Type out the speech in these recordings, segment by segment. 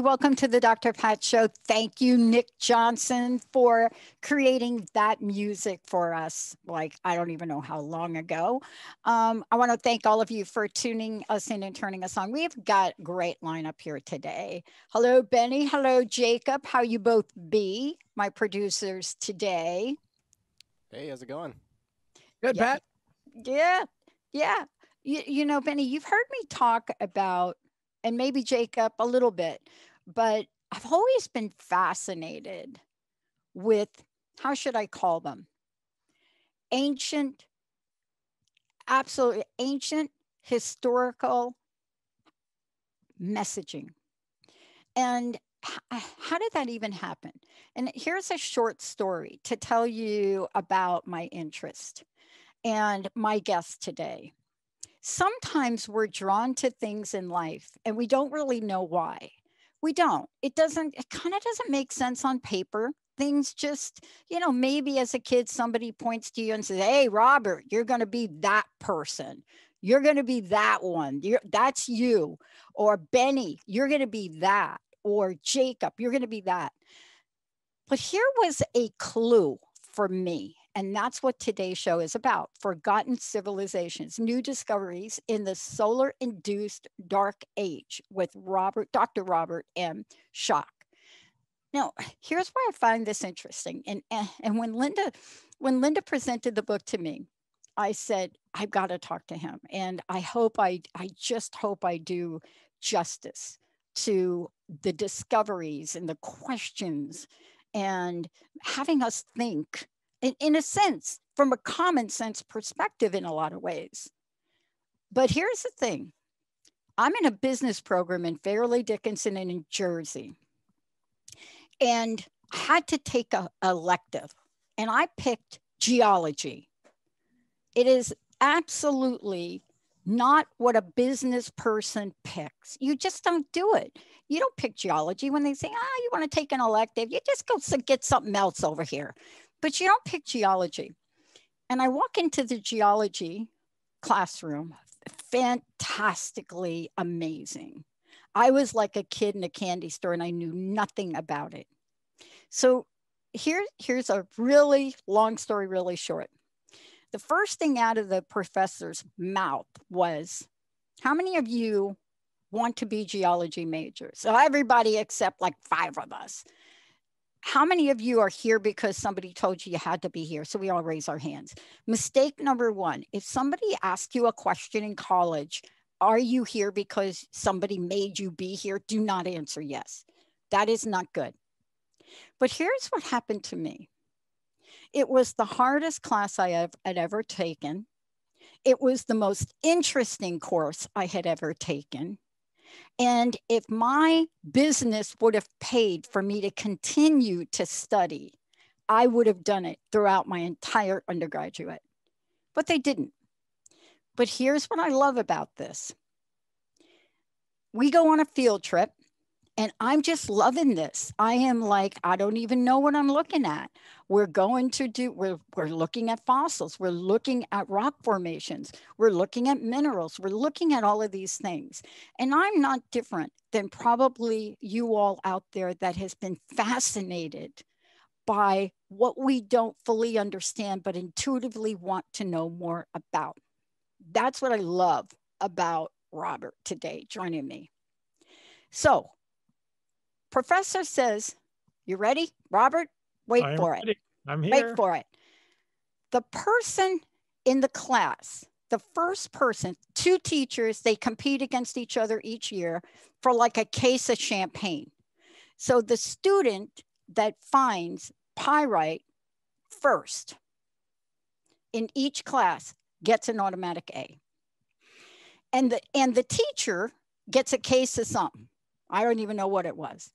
Welcome to the Dr. Pat Show. Thank you, Nick Johnson, for creating that music for us, like I don't even know how long ago. I want to thank all of you for tuning us in and turning us on. We've got a great lineup here today. Hello, Benny. Hello, Jacob. How you both be, my producers today? Hey, how's it going? Good, yeah. Pat. Yeah, yeah. You know, Benny, you've heard me talk about, and maybe Jacob a little bit, but I've always been fascinated with, how should I call them? Ancient, absolutely ancient historical messaging. And how did that even happen? And here's a short story to tell you about my interest and my guest today. Sometimes we're drawn to things in life and we don't really know why. We don't. It kind of doesn't make sense on paper. Things just, you know, maybe as a kid, somebody points to you and says, hey, Robert, you're going to be that person. You're going to be that one. That's you. Or Benny, you're going to be that. Or Jacob, you're going to be that. But here was a clue for me. And that's what today's show is about. Forgotten civilizations, new discoveries in the solar-induced dark age with Dr. Robert M. Schoch. Now, here's why I find this interesting. And when Linda presented the book to me, I said, I've got to talk to him. And I just hope I do justice to the discoveries and the questions and having us think, in a sense, from a common sense perspective in a lot of ways. But here's the thing. I'm in a business program in Fairleigh Dickinson in New Jersey. And I had to take an elective. And I picked geology. It is absolutely not what a business person picks. You just don't do it. You don't pick geology when they say, you want to take an elective. You just go get something else over here. But you don't pick geology. And I walk into the geology classroom, fantastically amazing. I was like a kid in a candy store and I knew nothing about it. So here's a really long story, really short. The first thing out of the professor's mouth was, how many of you want to be geology majors? So everybody except like 5 of us. How many of you are here because somebody told you you had to be here? So we all raise our hands. Mistake number one, if somebody asks you a question in college, are you here because somebody made you be here? Do not answer yes. That is not good. But here's what happened to me. It was the hardest class I had ever taken. It was the most interesting course I had ever taken. And if my business would have paid for me to continue to study, I would have done it throughout my entire undergraduate. But they didn't. But here's what I love about this. We go on a field trip, and I'm just loving this. I am like, I don't even know what I'm looking at. We're looking at fossils. We're looking at rock formations. We're looking at minerals. We're looking at all of these things. And I'm not different than probably you all out there that has been fascinated by what we don't fully understand, but intuitively want to know more about. That's what I love about Robert today joining me. So professor says, you ready, Robert? Wait for it. The person in the class, the first person, 2 teachers, they compete against each other each year for like a case of champagne. So the student that finds pyrite first in each class gets an automatic A. And the teacher gets a case of something. I don't even know what it was.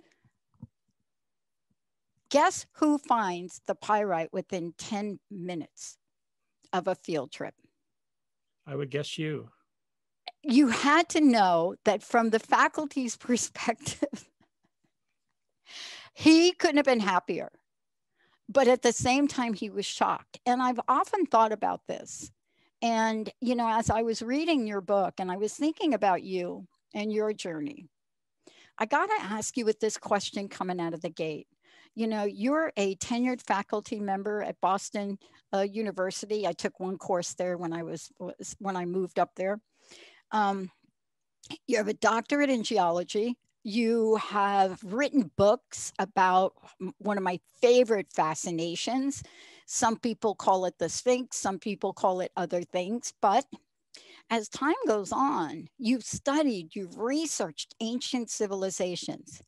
Guess who finds the pyrite within 10 minutes of a field trip? I would guess you. You had to know that from the faculty's perspective, he couldn't have been happier. But at the same time, he was shocked. And I've often thought about this. And, you know, as I was reading your book and I was thinking about you and your journey, I got to ask you with this question coming out of the gate. You know, you're a tenured faculty member at Boston University. I took one course there when I moved up there. You have a doctorate in geology. You have written books about one of my favorite fascinations. Some people call it the Sphinx, some people call it other things, but as time goes on, you've studied, you've researched ancient civilizations.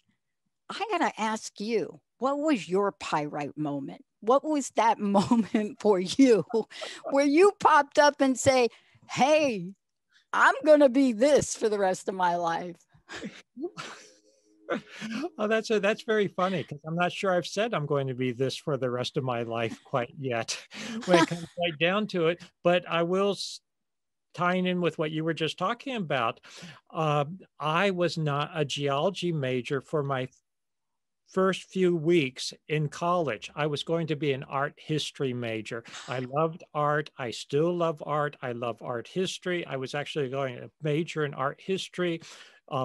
I gotta ask you, what was your pyrite moment? What was that moment for you where you popped up and say, hey, I'm gonna be this for the rest of my life? Oh, that's very funny, because I'm not sure I've said I'm going to be this for the rest of my life quite yet when it comes right down to it. But I will, tying in with what you were just talking about, I was not a geology major for my first few weeks in college. I was going to be an art history major. I loved art. I still love art. I love art history. I was actually going to major in art history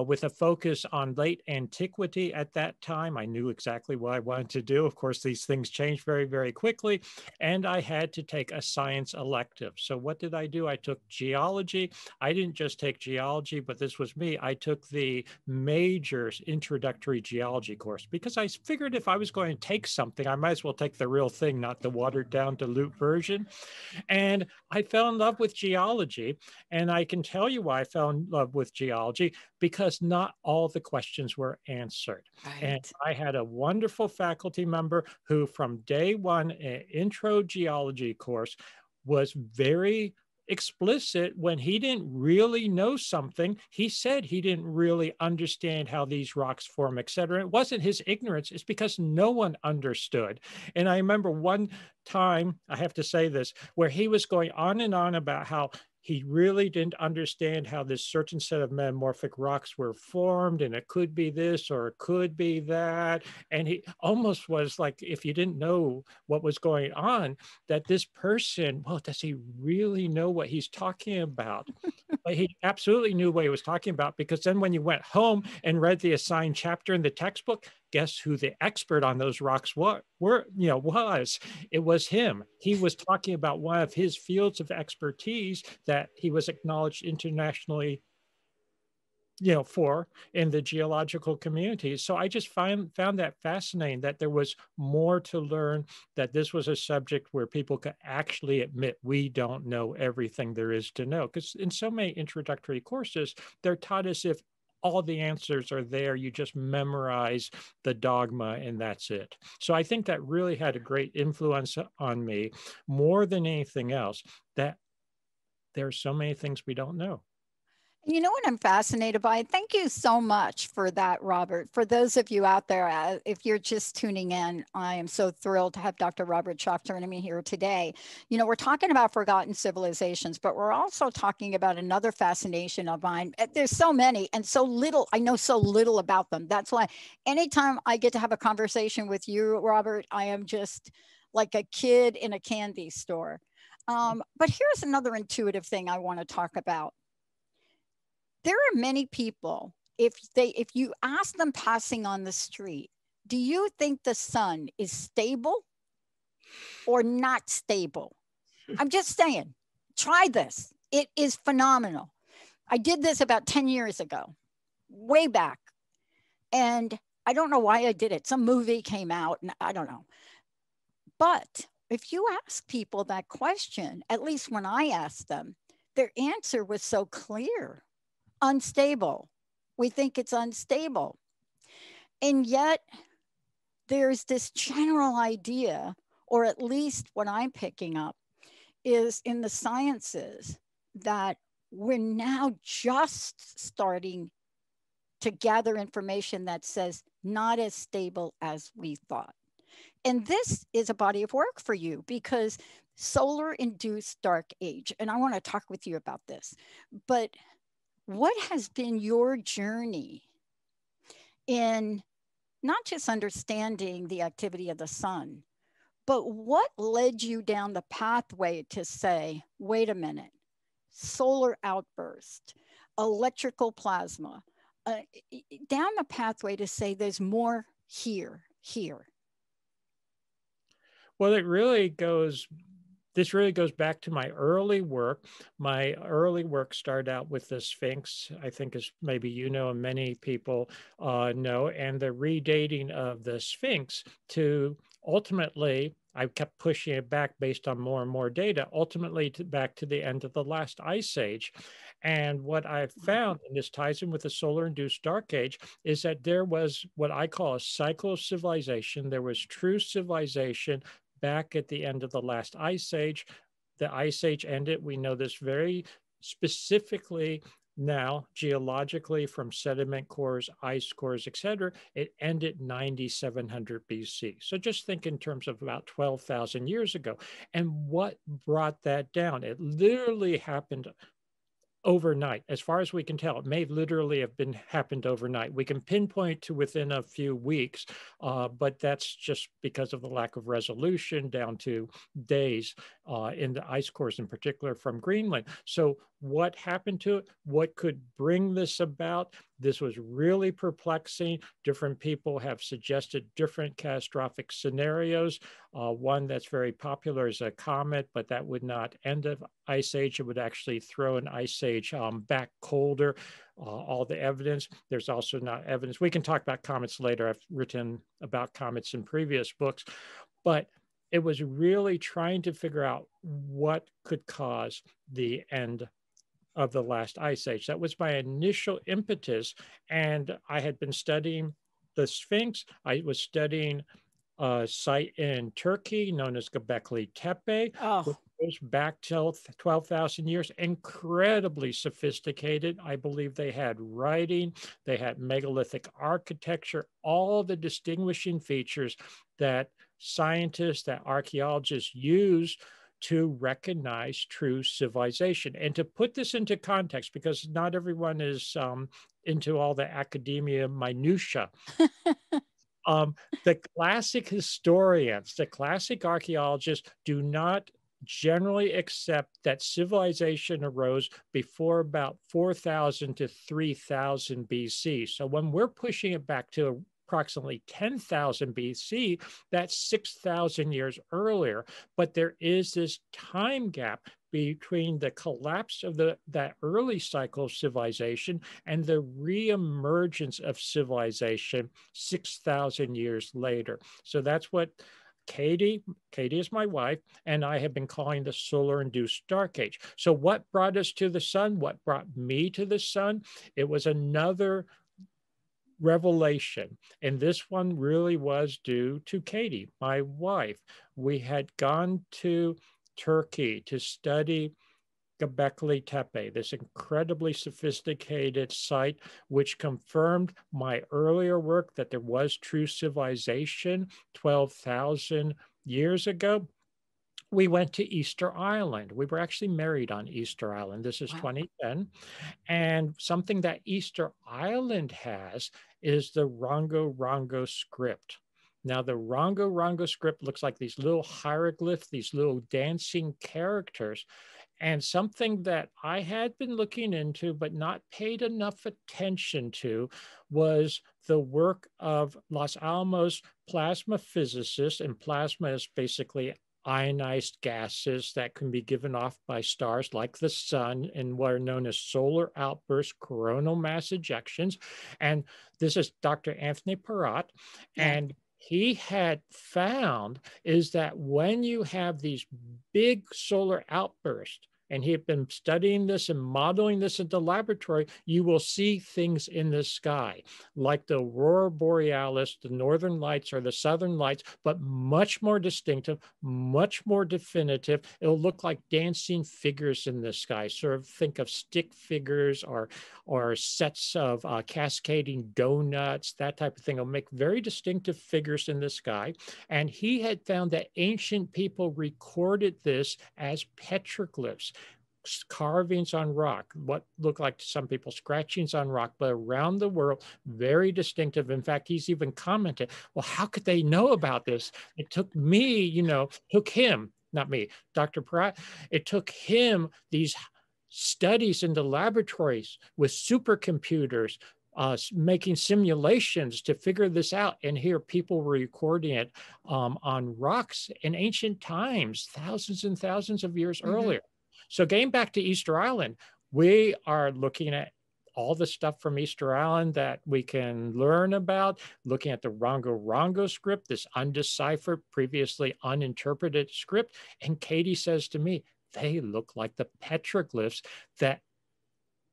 with a focus on late antiquity at that time. I knew exactly what I wanted to do. Of course, these things change very, very quickly. And I had to take a science elective. So what did I do? I took geology. I didn't just take geology, but this was me. I took the majors introductory geology course because I figured if I was going to take something, I might as well take the real thing, not the watered down dilute version. And I fell in love with geology. And I can tell you why I fell in love with geology, because not all the questions were answered. Right. And I had a wonderful faculty member who from day one, an intro geology course, was very explicit when he didn't really know something. He said he didn't really understand how these rocks form, et cetera. It wasn't his ignorance. It's because no one understood. And I remember one time, I have to say this, where he was going on and on about how he really didn't understand how this certain set of metamorphic rocks were formed, and it could be this or it could be that. And he almost was like, if you didn't know what was going on, that this person, well, does he really know what he's talking about? But he absolutely knew what he was talking about, because then when you went home and read the assigned chapter in the textbook, guess who the expert on those rocks was? It was him. He was talking about one of his fields of expertise that he was acknowledged internationally, you know, for in the geological community. So I just found that fascinating, that there was more to learn, that this was a subject where people could actually admit we don't know everything there is to know. Because in so many introductory courses, they're taught as if all the answers are there. You just memorize the dogma and that's it. So I think that really had a great influence on me, more than anything else, that there are so many things we don't know. You know what I'm fascinated by? Thank you so much for that, Robert. For those of you out there, if you're just tuning in, I am so thrilled to have Dr. Robert Schoch joining me here today. You know, we're talking about forgotten civilizations, but we're also talking about another fascination of mine. There's so many and so little. I know so little about them. That's why anytime I get to have a conversation with you, Robert, I am just like a kid in a candy store. But here's another intuitive thing I want to talk about. There are many people, if you ask them passing on the street, do you think the sun is stable or not stable? I'm just saying, try this. It is phenomenal. I did this about 10 years ago, way back. And I don't know why I did it. Some movie came out and I don't know. But if you ask people that question, at least when I asked them, their answer was so clear. Unstable. We think it's unstable. And yet there's this general idea, or at least what I'm picking up is in the sciences, that we're now just starting to gather information that says not as stable as we thought. And this is a body of work for you, because solar-induced dark age, and I want to talk with you about this, but what has been your journey in not just understanding the activity of the sun, But what led you down the pathway to say, wait a minute, solar outburst, electrical plasma, down the pathway to say there's more here? Well, this really goes back to my early work. My early work started out with the Sphinx, I think, as maybe you know, and many people know, and the redating of the Sphinx to ultimately, I kept pushing it back based on more and more data, ultimately back to the end of the last ice age. And what I found, and this ties in with the solar-induced dark age, is that there was what I call a cycle of civilization. There was true civilization back at the end of the last ice age. The ice age ended. We know this very specifically now, geologically, from sediment cores, ice cores, et cetera. It ended 9,700 BC. So just think in terms of about 12,000 years ago. And what brought that down? It literally happened overnight. As far as we can tell, it may literally have happened overnight. We can pinpoint to within a few weeks, but that's just because of the lack of resolution down to days in the ice cores, in particular from Greenland. So what happened to it? What could bring this about? This was really perplexing. Different people have suggested different catastrophic scenarios. One that's very popular is a comet, but that would not end an ice age. It would actually throw an ice age back colder. All the evidence. There's also not evidence. We can talk about comets later. I've written about comets in previous books, but it was really trying to figure out what could cause the end of the last ice age. That was my initial impetus. And I had been studying the Sphinx. I was studying a site in Turkey known as Göbekli Tepe, which goes back till 12,000 years, incredibly sophisticated. I believe they had writing, they had megalithic architecture, all the distinguishing features that scientists, that archaeologists use to recognize true civilization. And to put this into context, because not everyone is into all the academia minutia, the classic historians, the classic archaeologists do not generally accept that civilization arose before about 4,000 to 3,000 BC. So when we're pushing it back to approximately 10,000 BC, that's 6,000 years earlier. But there is this time gap between the collapse of that early cycle of civilization and the reemergence of civilization 6,000 years later. So that's what Katie is my wife, and I have been calling the solar-induced dark age. So what brought us to the sun? What brought me to the sun? It was another revelation. And this one really was due to Katie, my wife. We had gone to Turkey to study Göbekli Tepe, this incredibly sophisticated site, which confirmed my earlier work that there was true civilization 12,000 years ago. We went to Easter Island. We were actually married on Easter Island. This is 2010. And something that Easter Island has is the Rongo Rongo script. Now, the Rongo Rongo script looks like these little hieroglyphs, these little dancing characters. And something that I had been looking into but not paid enough attention to was the work of Los Alamos plasma physicists, and plasma is basically ionized gases that can be given off by stars like the sun in what are known as solar outbursts, coronal mass ejections. And this is Dr. Anthony Peratt. And he had found is that when you have these big solar outbursts, and he had been studying this and modeling this at the laboratory, you will see things in the sky, like the aurora borealis, the northern lights or the southern lights, but much more distinctive, much more definitive. It'll look like dancing figures in the sky, sort of think of stick figures or sets of cascading donuts, that type of thing. It'll make very distinctive figures in the sky. And he had found that ancient people recorded this as petroglyphs. carvings on rock, what look like to some people scratchings on rock, but around the world, very distinctive. In fact, he's even commented, well, how could they know about this? It took me, you know, took him, not me, Dr. Peratt, it took him these studies in the laboratories with supercomputers, making simulations to figure this out. And here people were recording it on rocks in ancient times, thousands and thousands of years earlier. So getting back to Easter Island, we are looking at all the stuff from Easter Island that we can learn about, looking at the Rongo Rongo script, this undeciphered, previously uninterpreted script. And Katie says to me, they look like the petroglyphs that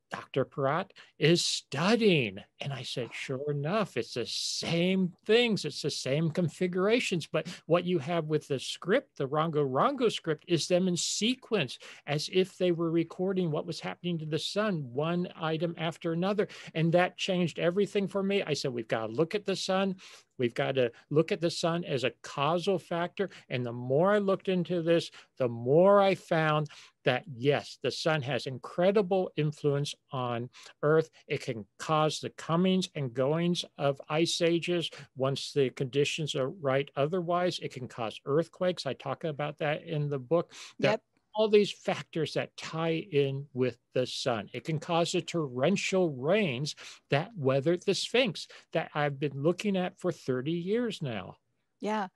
Dr. Peratt is studying. And I said, sure enough, it's the same things. It's the same configurations. But what you have with the script, the Rongo Rongo script, is them in sequence as if they were recording what was happening to the sun, one item after another. And that changed everything for me. I said, we've got to look at the sun. We've got to look at the sun as a causal factor. And the more I looked into this, the more I found that, yes, the sun has incredible influence on Earth. It can cause the comings and goings of ice ages once the conditions are right. Otherwise, it can cause earthquakes. I talk about that in the book. Yep. All these factors that tie in with the sun. It can cause the torrential rains that weather the Sphinx that I've been looking at for 30 years now. Yeah.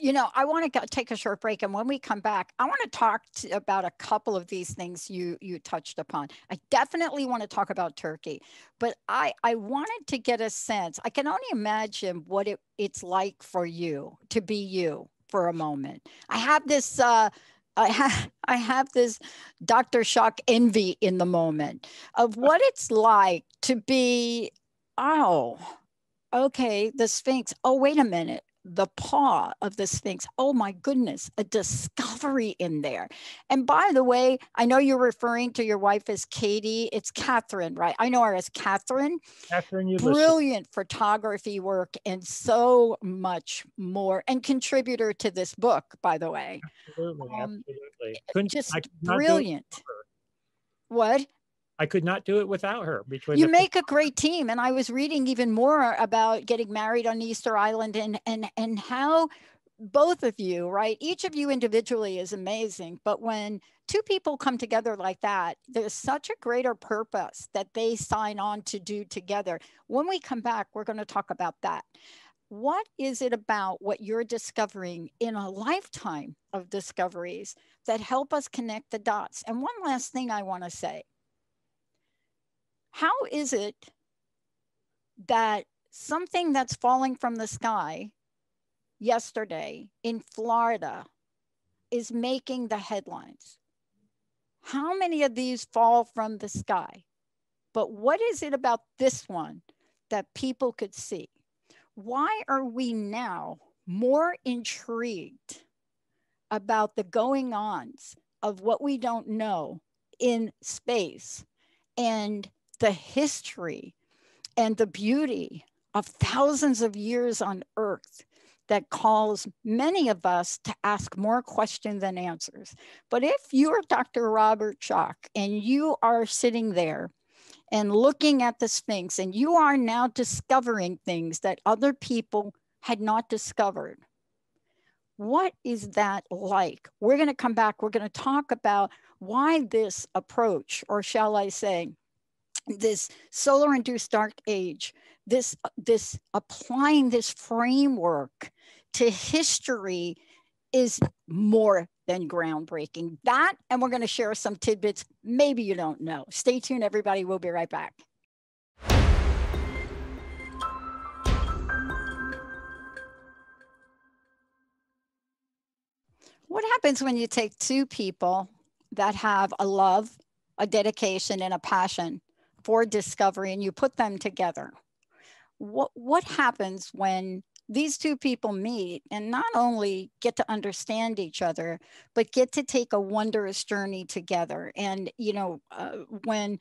You know, I want to take a short break. And when we come back, I want to talk about a couple of these things you touched upon. I definitely want to talk about Turkey, but I wanted to get a sense. I can only imagine what it's like for you to be you for a moment. I have this Dr. Schoch envy in the moment of what it's like to be, oh, okay, the Sphinx. Oh, wait a minute. The paw of the Sphinx. Oh, my goodness, a discovery in there. And by the way, I know you're referring to your wife as Katie. It's Catherine, right? I know her as Catherine. Catherine Ulyses. Brilliant photography work and so much more. And contributor to this book, by the way. Absolutely, absolutely. Just brilliant. What? I could not do it without her. Between you make a great team. And I was reading even more about getting married on Easter Island and how both of you, right? Each of you individually is amazing. But when two people come together like that, there's such a greater purpose that they sign on to do together. When we come back, we're going to talk about that. What is it about what you're discovering in a lifetime of discoveries that help us connect the dots? And one last thing I want to say. How is it that something that's falling from the sky yesterday in Florida is making the headlines? How many of these fall from the sky? But what is it about this one that people could see? Why are we now more intrigued about the going-ons of what we don't know in space and the history and the beauty of thousands of years on Earth that calls many of us to ask more questions than answers? But if you're Dr. Robert Schoch and you are sitting there and looking at the Sphinx and you are now discovering things that other people had not discovered, what is that like? We're going to come back. We're going to talk about why this approach, or shall I say, this solar-induced dark age, this applying this framework to history is more than groundbreaking. That, and we're going to share some tidbits maybe you don't know. Stay tuned, everybody. We'll be right back. What happens when you take two people that have a love, a dedication, and a passion for discovery, and you put them together? What happens when these two people meet and not only get to understand each other, but get to take a wondrous journey together? And, you know, when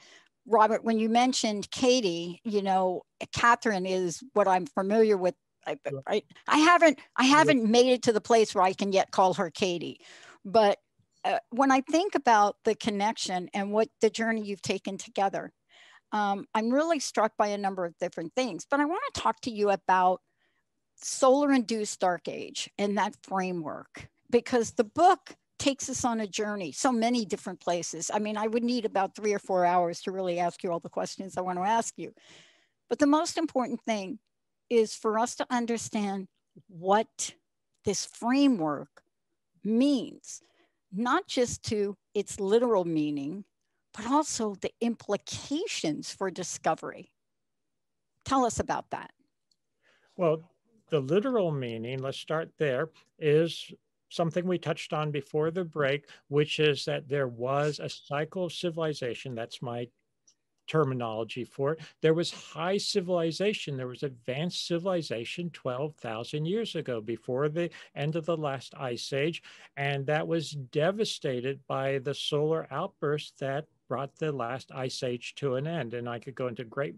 you mentioned Katie, you know, Catherine is what I'm familiar with. I haven't made it to the place where I can yet call her Katie, but when I think about the connection and what the journey you've taken together, I'm really struck by a number of different things, but I want to talk to you about solar-induced dark age and that framework, because the book takes us on a journey, so many different places. I mean, I would need about 3 or 4 hours to really ask you all the questions I want to ask you. But the most important thing is for us to understand what this framework means, not just to its literal meaning, but also the implications for discovery. Tell us about that. Well, the literal meaning, let's start there, is something we touched on before the break, which is that there was a cycle of civilization. That's my terminology for it. There was high civilization. There was advanced civilization 12,000 years ago before the end of the last ice age. And that was devastated by the solar outburst that brought the last ice age to an end. And I could go into great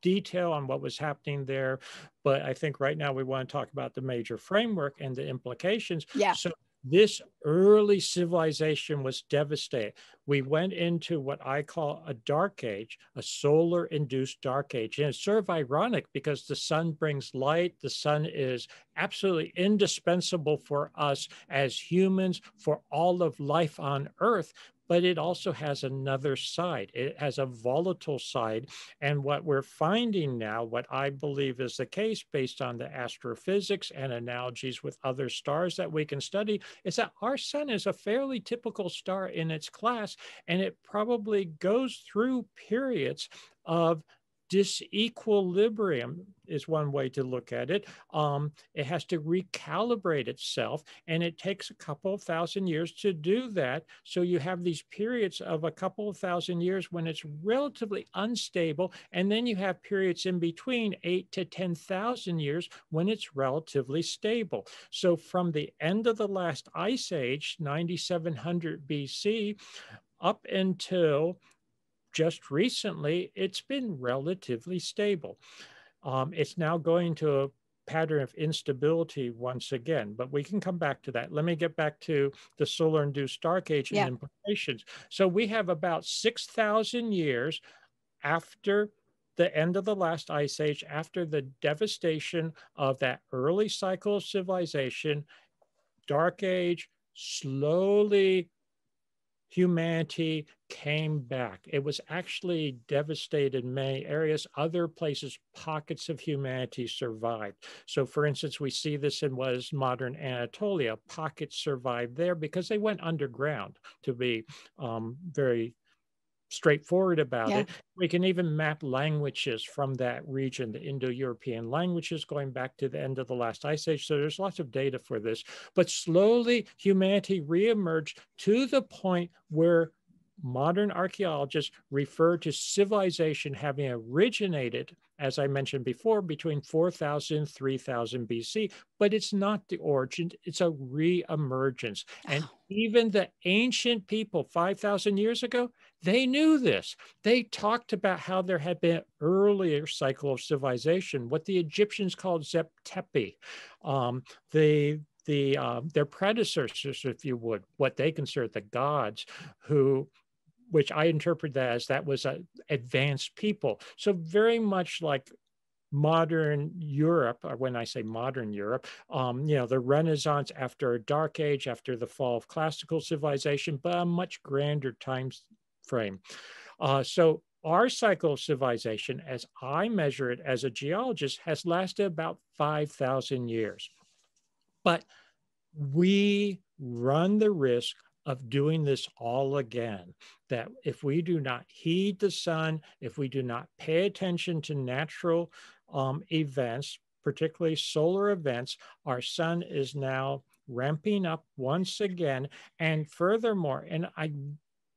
detail on what was happening there, but I think right now we want to talk about the major framework and the implications. Yeah. So this early civilization was devastated. We went into what I call a dark age, a solar-induced dark age. And it's sort of ironic because the sun brings light. The sun is absolutely indispensable for us as humans, for all of life on Earth. But it also has another side. It has a volatile side. And what we're finding now, what I believe is the case based on the astrophysics and analogies with other stars that we can study, is that our sun is a fairly typical star in its class, and it probably goes through periods of disequilibrium is one way to look at it. It has to recalibrate itself, and it takes a couple of thousand years to do that. So you have these periods of a couple of thousand years when it's relatively unstable, and then you have periods in between 8,000 to 10,000 years when it's relatively stable. So from the end of the last ice age, 9,700 BC, up until just recently, it's been relatively stable. It's now going to a pattern of instability once again, but we can come back to that. Let me get back to the solar-induced dark age and implications. So we have about 6,000 years after the end of the last ice age, after the devastation of that early cycle of civilization, dark age, slowly humanity came back. It was actually devastated in many areas. Other places, pockets of humanity survived. So for instance, we see this in what is modern Anatolia. Pockets survived there because they went underground, to be very straightforward about it. We can even map languages from that region, the Indo-European languages going back to the end of the last ice age. So there's lots of data for this, but slowly humanity reemerged to the point where modern archaeologists refer to civilization having originated, as I mentioned before, between 4,000 and 3,000 BC, but it's not the origin, it's a re-emergence. And even the ancient people 5,000 years ago, they knew this. They talked about how there had been an earlier cycle of civilization, what the Egyptians called Zep-tepi. Their predecessors, if you would, what they considered the gods, which I interpret that as that was an advanced people. So very much like modern Europe, or when I say modern Europe, you know, the Renaissance after a dark age, after the fall of classical civilization, but a much grander time frame. So our cycle of civilization, as I measure it as a geologist, has lasted about 5,000 years. But we run the risk of doing this all again, that if we do not heed the sun, if we do not pay attention to natural events, particularly solar events, our sun is now ramping up once again. And furthermore, and I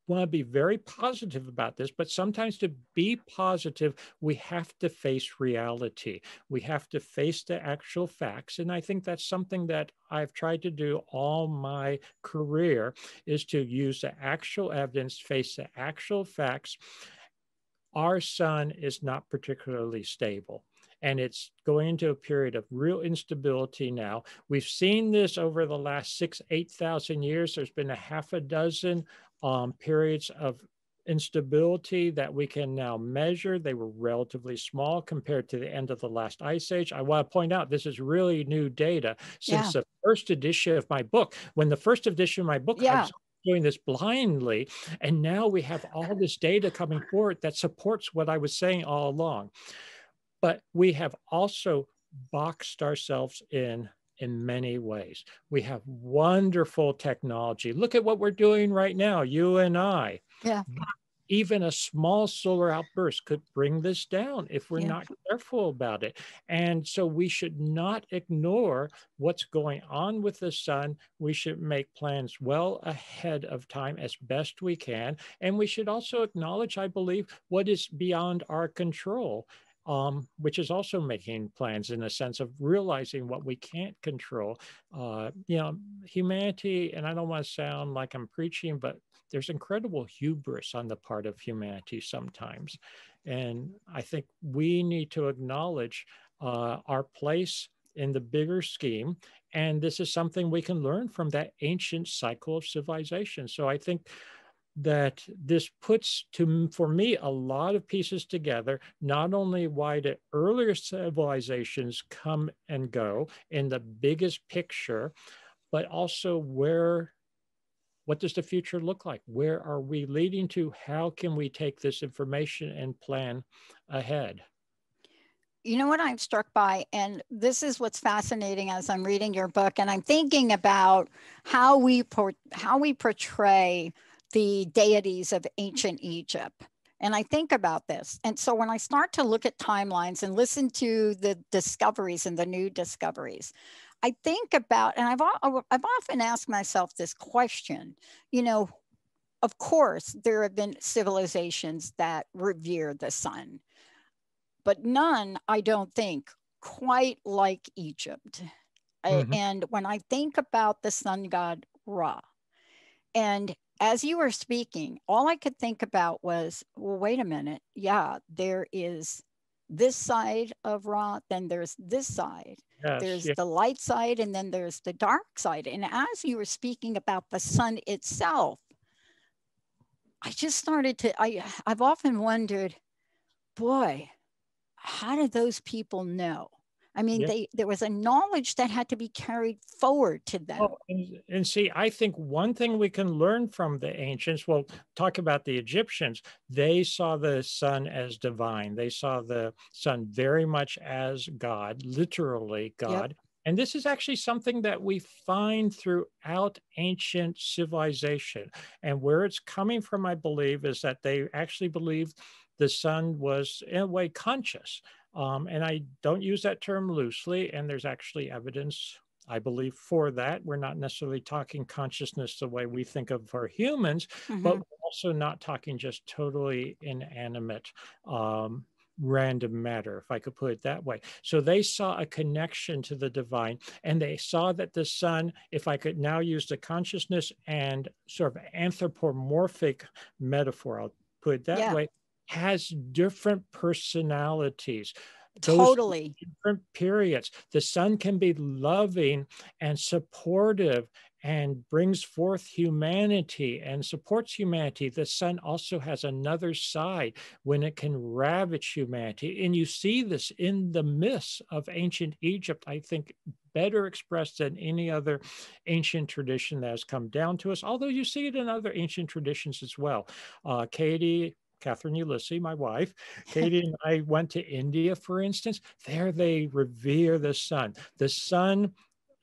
want to be very positive about this, but sometimes to be positive, we have to face reality. We have to face the actual facts. And I think that's something that I've tried to do all my career, is to use the actual evidence, face the actual facts. Our sun is not particularly stable. and it's going into a period of real instability now. We've seen this over the last 8,000 years. There's been a half a dozen periods of instability that we can now measure. They were relatively small compared to the end of the last ice age. I want to point out this is really new data since the first edition of my book. When the first edition of my book, I was doing this blindly, and now we have all this data coming forward that supports what I was saying all along. But we have also boxed ourselves in many ways. We have wonderful technology. Look at what we're doing right now, you and I. Yeah. Even a small solar outburst could bring this down if we're not careful about it. And so we should not ignore what's going on with the sun. We should make plans well ahead of time as best we can. And we should also acknowledge, I believe, what is beyond our control. Which is also making plans in a sense of realizing what we can't control. You know, humanity, and I don't want to sound like I'm preaching, but there's incredible hubris on the part of humanity sometimes. And I think we need to acknowledge our place in the bigger scheme. And this is something we can learn from that ancient cycle of civilization. So I think that this puts, for me, a lot of pieces together, not only why the earlier civilizations come and go in the biggest picture, but also what does the future look like? Where are we leading to? How can we take this information and plan ahead? You know what I'm struck by, and this is what's fascinating as I'm reading your book, and I'm thinking about how we portray the deities of ancient Egypt. And I think about this. And so when I start to look at timelines and listen to the discoveries and the new discoveries, I think about, and I've often asked myself this question, you know, of course, there have been civilizations that revere the sun, but none, I don't think, quite like Egypt. And when I think about the sun god Ra, and as you were speaking, all I could think about was, well, wait a minute. Yeah, there is this side of Ra, then there's this side. Yes, there's the light side, and then there's the dark side. And as you were speaking about the sun itself, I just started to, I've often wondered, boy, how did those people know? I mean, there was a knowledge that had to be carried forward to them. Oh, and see, I think one thing we can learn from the ancients, well, talk about the Egyptians, they saw the sun as divine. They saw the sun very much as God, literally God. And this is actually something that we find throughout ancient civilization. And where it's coming from, I believe, is that they actually believed the sun was, in a way, conscious. And I don't use that term loosely, and there's actually evidence, I believe, for that. We're not necessarily talking consciousness the way we think of for humans, but we're also not talking just totally inanimate, random matter, if I could put it that way. So they saw a connection to the divine, and they saw that the sun, if I could now use the consciousness and sort of anthropomorphic metaphor, I'll put it that way, has different personalities. Totally. Different periods. The sun can be loving and supportive and brings forth humanity and supports humanity. The sun also has another side when it can ravage humanity. And you see this in the myths of ancient Egypt, I think, better expressed than any other ancient tradition that has come down to us, although you see it in other ancient traditions as well. Catherine Ulyses, my wife, Katie and I went to India, for instance. There they revere the sun. The sun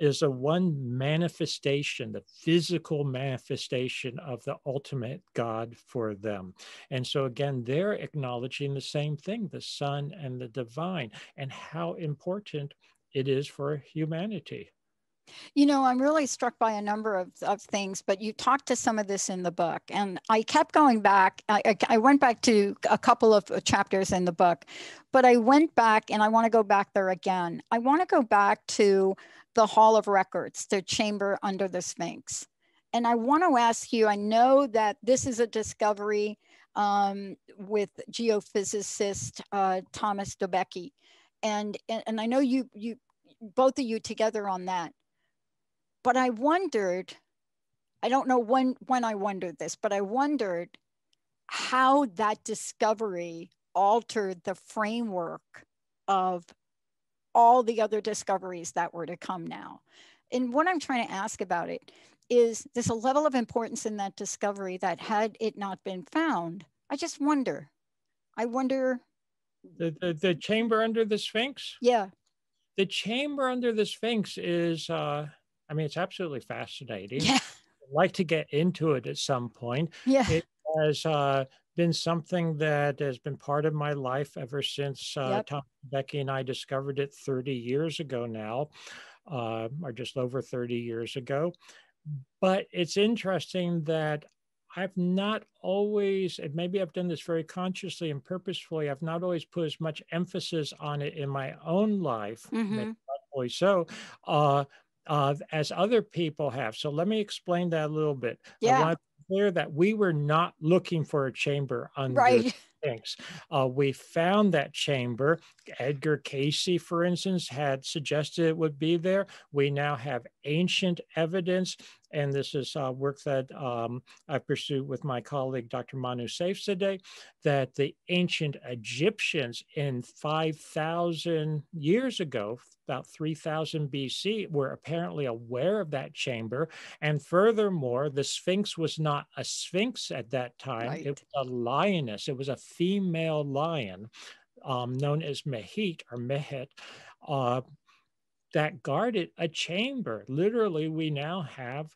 is one manifestation, the physical manifestation of the ultimate God for them. And so again, they're acknowledging the same thing, the sun and the divine, and how important it is for humanity. You know, I'm really struck by a number of things, but you talked to some of this in the book, and I kept going back. I went back to a couple of chapters in the book, but I went back, and I want to go back there again. I want to go back to the Hall of Records, the chamber under the Sphinx. And I want to ask you, I know that this is a discovery with geophysicist Thomas Dobecki. And I know you both of you together on that, but I wondered, I don't know when I wondered this, but I wondered how that discovery altered the framework of all the other discoveries that were to come now. And what I'm trying to ask about it is there's a level of importance in that discovery that had it not been found, I just wonder. I wonder. The chamber under the Sphinx? Yeah. The chamber under the Sphinx is, I mean, it's absolutely fascinating. Yeah. I'd like to get into it at some point. Yeah. It has been something that has been part of my life ever since Thomas Dobecki and I discovered it 30 years ago now, or just over 30 years ago. But it's interesting that I've not always, and maybe I've done this very consciously and purposefully, I've not always put as much emphasis on it in my own life, maybe probably so, as other people have. So let me explain that a little bit. Yeah. I want to be clear that we were not looking for a chamber under things. We found that chamber. Edgar Casey, for instance, had suggested it would be there. We now have ancient evidence, and this is work that I pursued with my colleague, Dr. Manu Saifzadeh, that the ancient Egyptians in 5,000 years ago, about 3000 BC, were apparently aware of that chamber. And furthermore, the Sphinx was not a Sphinx at that time. Right. It was a lioness. It was a female lion known as Mehit or Mehit, that guarded a chamber. Literally, we now have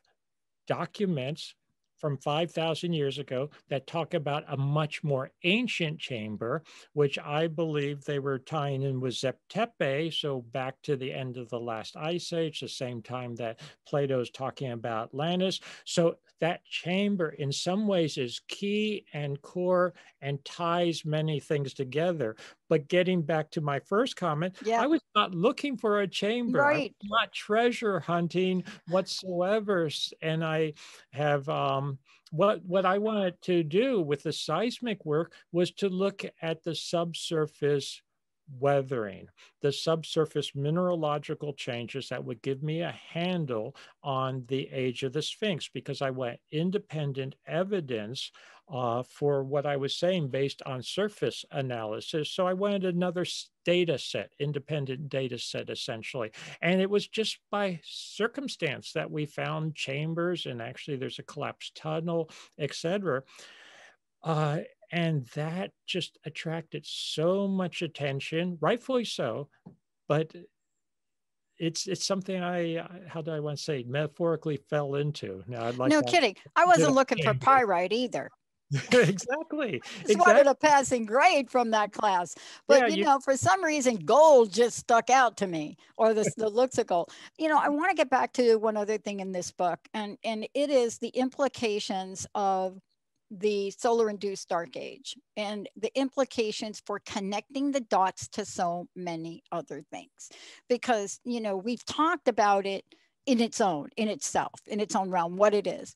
documents from 5,000 years ago that talk about a much more ancient chamber, which I believe they were tying in with Zep-tepi, so back to the end of the last ice age, the same time that Plato's talking about Atlantis. So that chamber in some ways is key and core and ties many things together. But getting back to my first comment, yeah. I was not looking for a chamber. Right. I was not treasure hunting whatsoever. And I have, what I wanted to do with the seismic work was to look at the subsurface weathering, the subsurface mineralogical changes that would give me a handle on the age of the Sphinx, because I want independent evidence for what I was saying based on surface analysis. So I wanted another data set, independent data set, essentially. And it was just by circumstance that we found chambers, and actually there's a collapsed tunnel, etc. And that just attracted so much attention, rightfully so, but it's something I, how do I want to say, metaphorically fell into. Now, I'd like kidding. I wasn't looking for pyrite either. Exactly. Just wanted a passing grade from that class. But, yeah, you know, for some reason, gold just stuck out to me, or the looks of gold. You know, I want to get back to one other thing in this book, and it is the implications of the solar-induced dark age and the implications for connecting the dots to so many other things. Because, you know, we've talked about it in its own realm, what it is.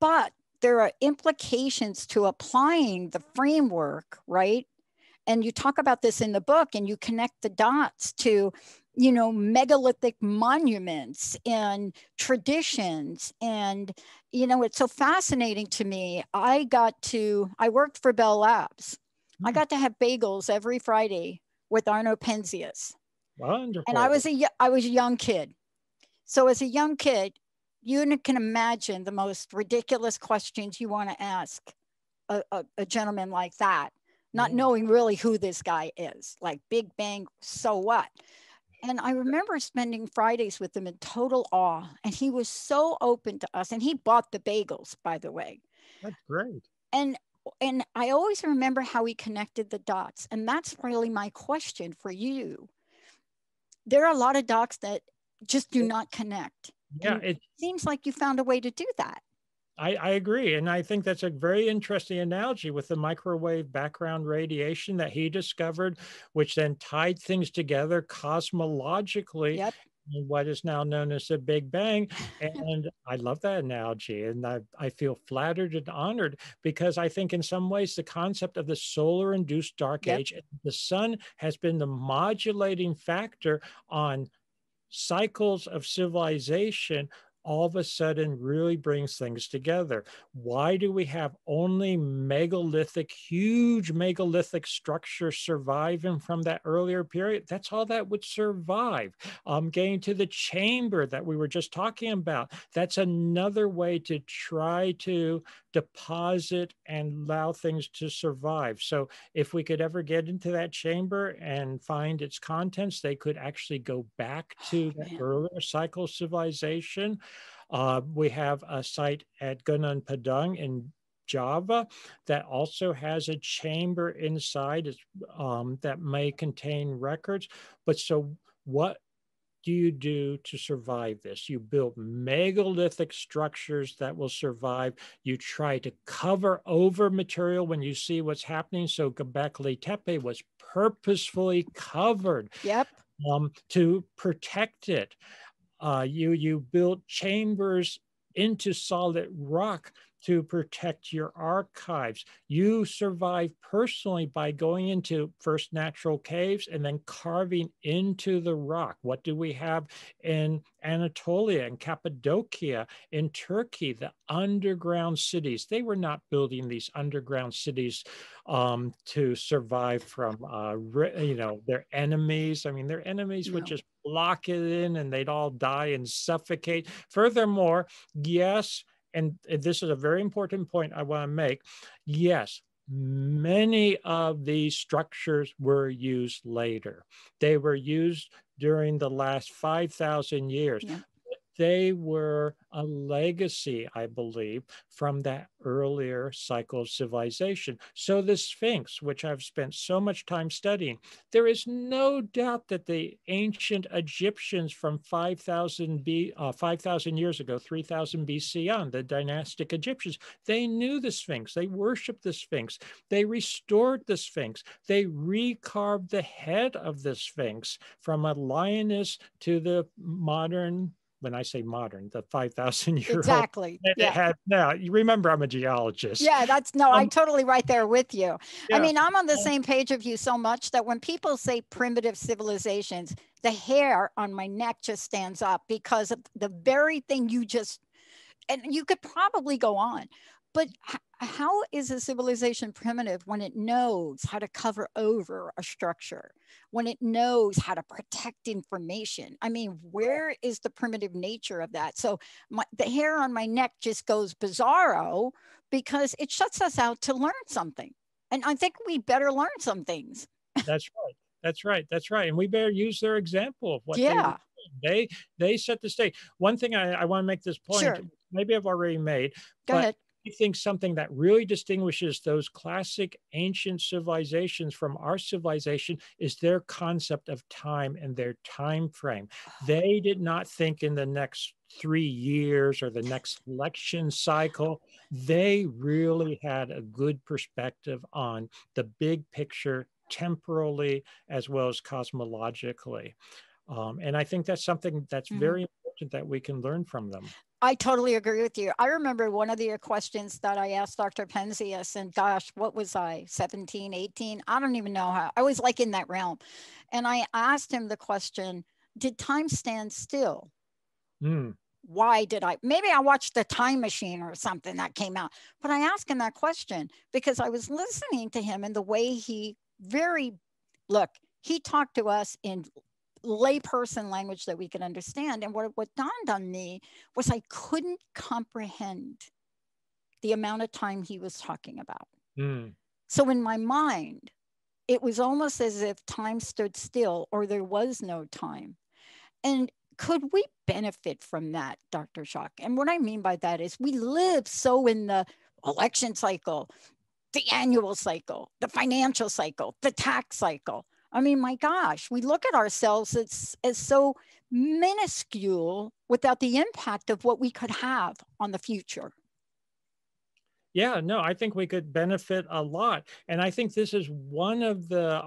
But there are implications to applying the framework, right? And you talk about this in the book, and you connect the dots to, you know, megalithic monuments and traditions. And, you know, it's so fascinating to me. I worked for Bell Labs. I got to have bagels every Friday with Arno Penzias. Wonderful. And I was a young kid. So as a young kid, you can imagine the most ridiculous questions you want to ask a gentleman like that, not knowing really who this guy is, like Big Bang, so what? And I remember spending Fridays with him in total awe. And he was so open to us. And he bought the bagels, by the way. That's great. And I always remember how he connected the dots. And that's really my question for you. There are a lot of dots that just do not connect. Yeah, it seems like you found a way to do that. I agree. And I think that's a very interesting analogy with the microwave background radiation that he discovered, which then tied things together cosmologically. Yep. what is now known as the Big Bang. And I love that analogy. And I feel flattered and honored, because I think in some ways the concept of the solar-induced dark age, the sun has been the modulating factor on cycles of civilization, all of a sudden really brings things together. Why do we have only megalithic, huge megalithic structures surviving from that earlier period? That's all that would survive. Getting to the chamber that we were just talking about, that's another way to try to deposit and allow things to survive. So if we could ever get into that chamber and find its contents, they could actually go back to the earlier cycle civilization. We have a site at Gunung Padang in Java that also has a chamber inside that may contain records. But so what do you do to survive this? You build megalithic structures that will survive. You try to cover over material when you see what's happening. So Göbekli Tepe was purposefully covered to protect it. You built chambers into solid rock to protect your archives. You survive personally by going into first natural caves and then carving into the rock. What do we have in Anatolia and Cappadocia in Turkey? The underground cities. They were not building these underground cities to survive from their enemies. I mean, their enemies would just lock it in and they'd all die and suffocate. Furthermore, yes, and this is a very important point I want to make, yes, many of these structures were used later. They were used during the last 5,000 years. Yeah. They were a legacy, I believe, from that earlier cycle of civilization. So the Sphinx, which I've spent so much time studying, there is no doubt that the ancient Egyptians from 5,000 years ago, 3,000 BC on, the dynastic Egyptians, they knew the Sphinx. They worshiped the Sphinx. They restored the Sphinx. They recarved the head of the Sphinx from a lioness to the modern, when I say modern, the 5,000-year-old that it had now. You remember, I'm a geologist. Yeah, that's, no, I'm totally right there with you. Yeah. I mean, I'm on the same page of you so much that when people say primitive civilizations, the hair on my neck just stands up, because of the very thing you just, and you could probably go on, but how is a civilization primitive when it knows how to cover over a structure, when it knows how to protect information? I mean, where is the primitive nature of that? So the hair on my neck just goes bizarro, because it shuts us out to learn something. And I think we better learn some things. That's right. That's right. That's right. And we better use their example of what they set the stage. One thing I want to make this point, maybe I've already made. Go ahead. I think something that really distinguishes those classic ancient civilizations from our civilization is their concept of time and their time frame. They did not think in the next 3 years or the next election cycle. They really had a good perspective on the big picture temporally as well as cosmologically. And I think that's something that's very important that we can learn from them. I totally agree with you. I remember one of the questions that I asked Dr. Penzias, and gosh, what was I, 17, 18? I don't even know how. I was like in that realm. And I asked him the question, did time stand still? Why did I? Maybe I watched The Time Machine or something that came out. But I asked him that question because I was listening to him and the way he he talked to us in layperson language that we could understand. And what dawned on me was I couldn't comprehend the amount of time he was talking about. So in my mind, it was almost as if time stood still or there was no time. And could we benefit from that, Dr. Schoch? And what I mean by that is we live so in the election cycle, the annual cycle, the financial cycle, the tax cycle. I mean, my gosh, we look at ourselves as so minuscule without the impact of what we could have on the future. Yeah, no, I think we could benefit a lot. And I think this is one of the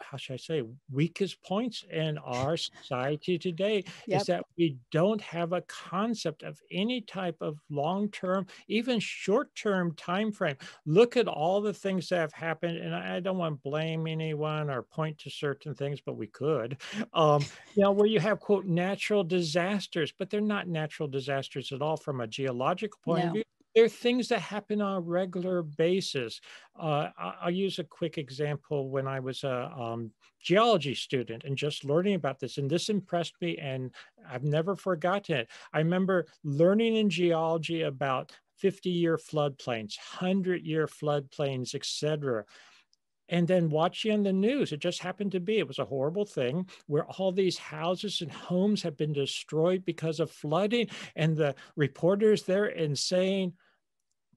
how should I say, weakest points in our society today, is that we don't have a concept of any type of long-term, even short-term time frame. Look at all the things that have happened, and I don't want to blame anyone or point to certain things, but we could, you know, where you have, quote, natural disasters, but they're not natural disasters at all from a geological point of view. There are things that happen on a regular basis. I'll use a quick example. When I was a geology student and just learning about this, and this impressed me, and I've never forgotten it. I remember learning in geology about 50-year floodplains, 100-year floodplains, et cetera. And then watching on the news, it just happened to be, it was a horrible thing where all these houses and homes have been destroyed because of flooding. And the reporters there and saying,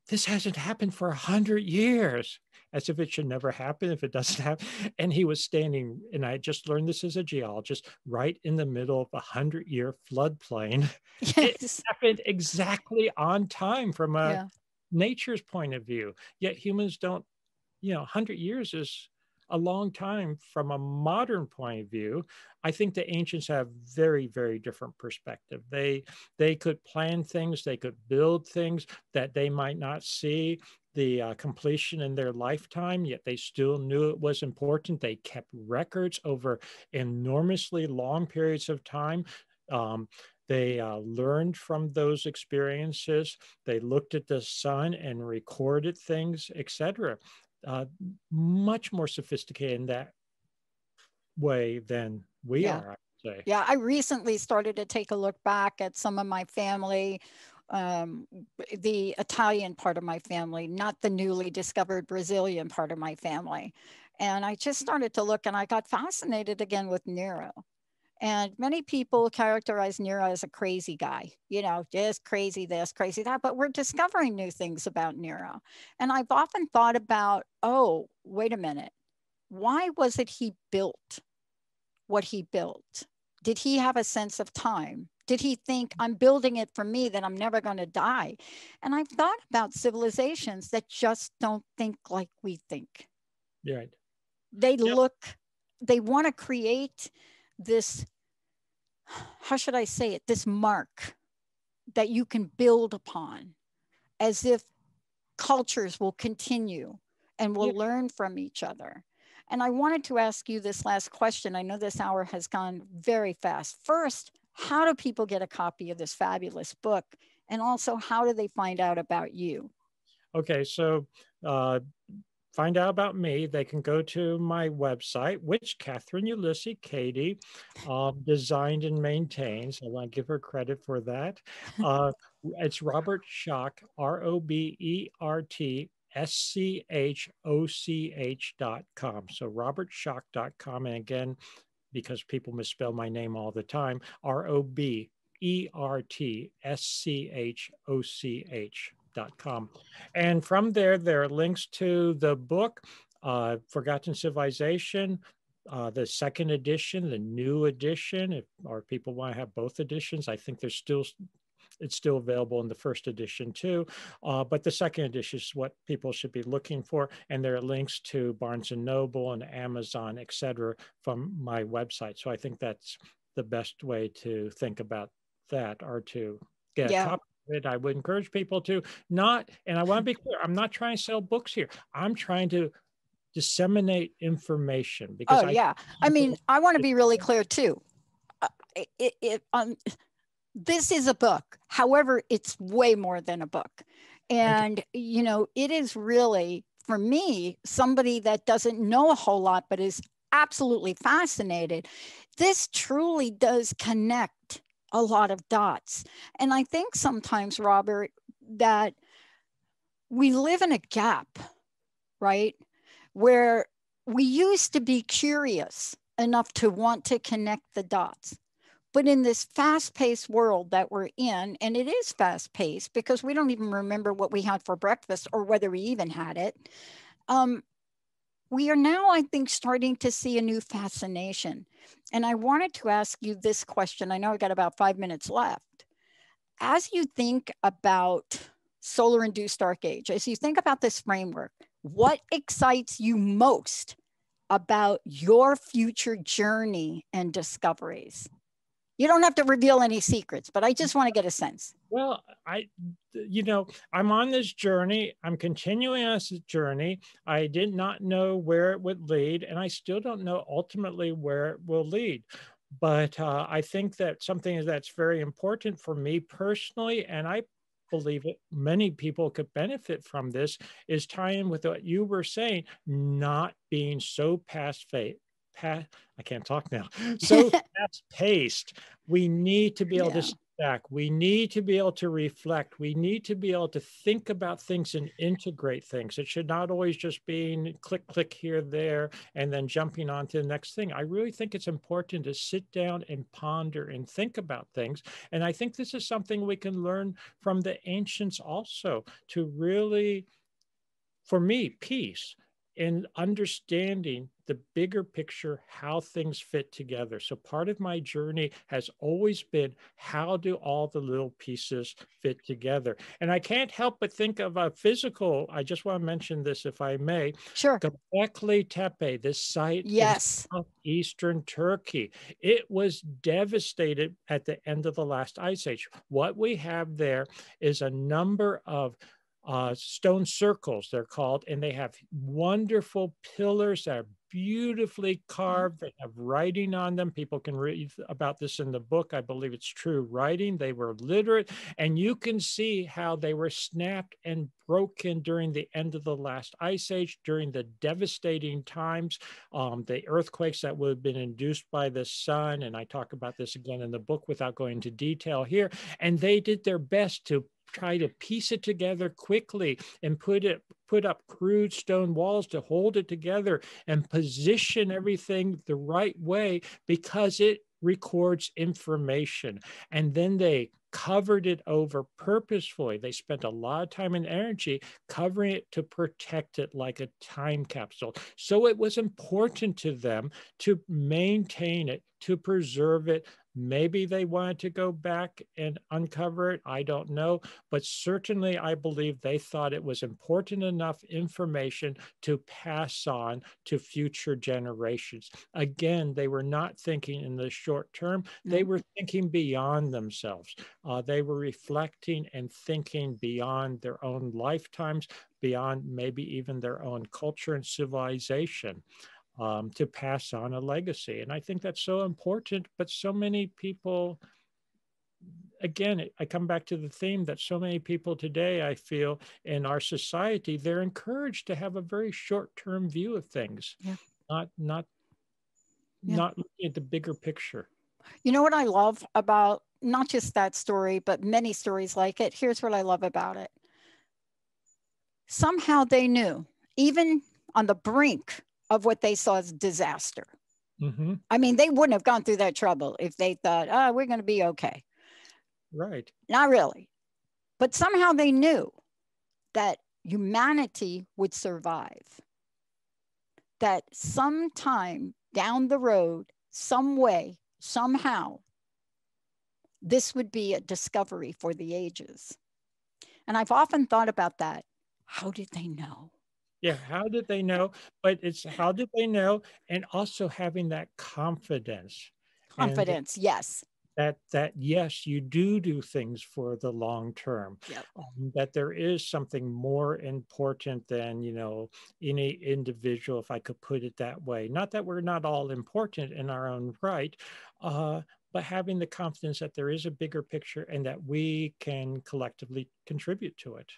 this hasn't happened for 100 years, as if it should never happen if it doesn't happen. And he was standing, and I just learned this as a geologist, right in the middle of a 100-year floodplain. Yes. It happened exactly on time from a nature's point of view, yet humans don't. You know, 100 years is a long time from a modern point of view. I think the ancients have very, very different perspective. They could plan things, they could build things that they might not see the completion in their lifetime, yet they still knew it was important. They kept records over enormously long periods of time. They learned from those experiences. They looked at the sun and recorded things, etc. Much more sophisticated in that way than we are, I would say. Yeah, I recently started to take a look back at some of my family, the Italian part of my family, not the newly discovered Brazilian part of my family. And I just started to look, and I got fascinated again with Nero. And many people characterize Nero as a crazy guy, you know, just crazy this, crazy that, but we're discovering new things about Nero. And I've often thought about, oh, wait a minute, why was it he built what he built? Did he have a sense of time? Did he think, I'm building it for me, that I'm never going to die? And I've thought about civilizations that just don't think like we think. Right. They look, they want to create this, how should I say it, this mark that you can build upon, as if cultures will continue and will learn from each other. And I wanted to ask you this last question. I know this hour has gone very fast. First, how do people get a copy of this fabulous book? And also, how do they find out about you? Okay, so find out about me, they can go to my website, which Catherine Ulyses Cady designed and maintains. I want to give her credit for that. It's Robert Schoch, RobertSchoch.com. So robertschoch.com. And again, because people misspell my name all the time, RobertSchoch. And from there, there are links to the book, Forgotten Civilization, the second edition, the new edition, if, or people want to have both editions. I think there's still, it's still available in the first edition too, but the second edition is what people should be looking for. And there are links to Barnes and Noble and Amazon, et cetera, from my website. So I think that's the best way to think about that, or to get a copy. I would encourage people to not, and I want to be clear, I'm not trying to sell books here. I'm trying to disseminate information. Because I mean, I want to be really clear too. This is a book. However, it's way more than a book. And, you know, it is really, for me, somebody that doesn't know a whole lot, but is absolutely fascinated. This truly does connect a lot of dots. And I think sometimes, Robert, that we live in a gap, right? Where we used to be curious enough to want to connect the dots. But in this fast-paced world that we're in, and it is fast-paced because we don't even remember what we had for breakfast or whether we even had it. We are now, I think, starting to see a new fascination. And I wanted to ask you this question. I know I've got about 5 minutes left. As you think about solar-induced dark age, as you think about this framework, what excites you most about your future journey and discoveries? You don't have to reveal any secrets, but I just want to get a sense. Well, I'm on this journey. I'm continuing on this journey. I did not know where it would lead, and I still don't know ultimately where it will lead. But I think that something that's very important for me personally, and I believe it, many people could benefit from this, is tying with what you were saying, not being so fast-paced. We need to be able to step back. We need to be able to reflect. We need to be able to think about things and integrate things. It should not always just be click, click here, there, and then jumping on to the next thing. I really think it's important to sit down and ponder and think about things. And I think this is something we can learn from the ancients also, to really, for me, peace in understanding the bigger picture, how things fit together. So part of my journey has always been, how do all the little pieces fit together? And I can't help but think of a physical, I just want to mention this if I may. Sure. Göbekli Tepe, this site in southeastern Turkey. It was devastated at the end of the last ice age. What we have there is a number of stone circles, they're called, and they have wonderful pillars that are beautifully carved. They have writing on them. People can read about this in the book. I believe it's true writing. They were literate, and you can see how they were snapped and broken during the end of the last ice age, during the devastating times, the earthquakes that would have been induced by the sun. And I talk about this again in the book without going into detail here. And they did their best to try to piece it together quickly and put up crude stone walls to hold it together and position everything the right way, because it records information. And then they covered it over purposefully. They spent a lot of time and energy covering it to protect it like a time capsule. So it was important to them to maintain it, to preserve it. Maybe they wanted to go back and uncover it. I don't know. But certainly, I believe they thought it was important enough information to pass on to future generations. Again, they were not thinking in the short term. They were thinking beyond themselves. They were reflecting and thinking beyond their own lifetimes, beyond maybe even their own culture and civilization. To pass on a legacy. And I think that's so important, but so many people, again, I come back to the theme that so many people today, I feel, in our society, they're encouraged to have a very short-term view of things, not looking at the bigger picture. You know what I love about not just that story, but many stories like it? Here's what I love about it. Somehow they knew, even on the brink of what they saw as disaster. Mm-hmm. I mean, they wouldn't have gone through that trouble if they thought, oh, we're going to be okay. Right. Not really. But somehow they knew that humanity would survive, that sometime down the road, some way, somehow, this would be a discovery for the ages. And I've often thought about that. How did they know? Yeah, how did they know? But it's how did they know, and also having that confidence. Confidence, yes. That yes, you do things for the long term. Yep. That there is something more important than, any individual, if I could put it that way. Not that we're not all important in our own right, but having the confidence that there is a bigger picture and that we can collectively contribute to it.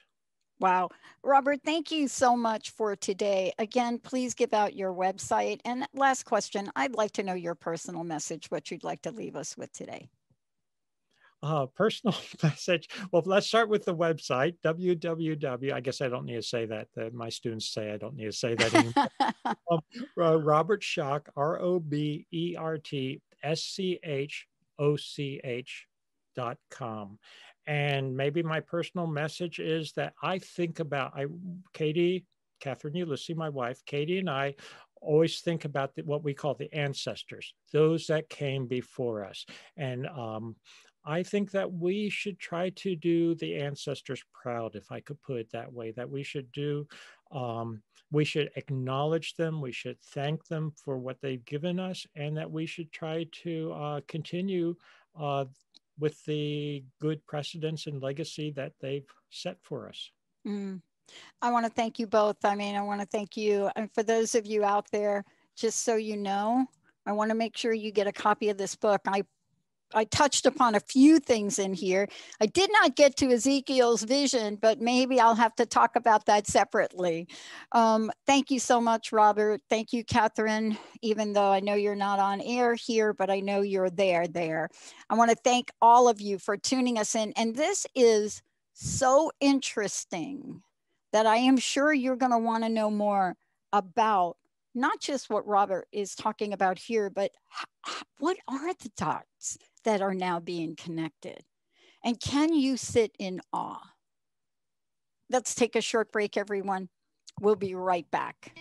Wow. Robert, thank you so much for today. Again, please give out your website. And last question, I'd like to know your personal message, what you'd like to leave us with today. Personal message. Well, let's start with the website, www. I guess I don't need to say that my students say I don't need to say that anymore. Robert Schoch, RobertSchoch.com. And maybe my personal message is that I think about, Catherine Ulyses, my wife, Katie and I always think about what we call the ancestors, those that came before us. And I think that we should try to do the ancestors proud, if I could put it that way, that we should do, we should acknowledge them, we should thank them for what they've given us, and that we should try to continue with the good precedents and legacy that they've set for us. Mm. I want to thank you both. I mean, I want to thank you. And for those of you out there, just so you know, I want to make sure you get a copy of this book. I touched upon a few things in here. I did not get to Ezekiel's vision, but maybe I'll have to talk about that separately. Thank you so much, Robert. Thank you, Catherine, even though I know you're not on air here, but I know you're there. I want to thank all of you for tuning us in. And this is so interesting that I am sure you're going to want to know more about not just what Robert is talking about here, but what are the dots that are now being connected? And can you sit in awe? Let's take a short break, everyone. We'll be right back.